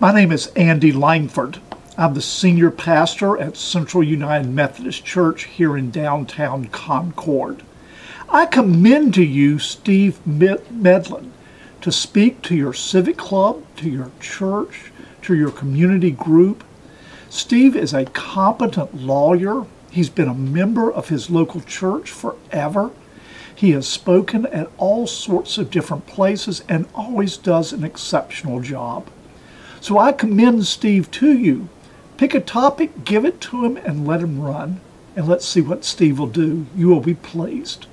My name is Andy Langford. I'm the senior pastor at Central United Methodist Church here in downtown Concord. I commend to you Steve Medlin to speak to your civic club, to your church, to your community group. Steve is a competent lawyer. He's been a member of his local church forever. He has spoken at all sorts of different places and always does an exceptional job. So I commend Steve to you. Pick a topic, give it to him, and let him run. And let's see what Steve will do. You will be pleased.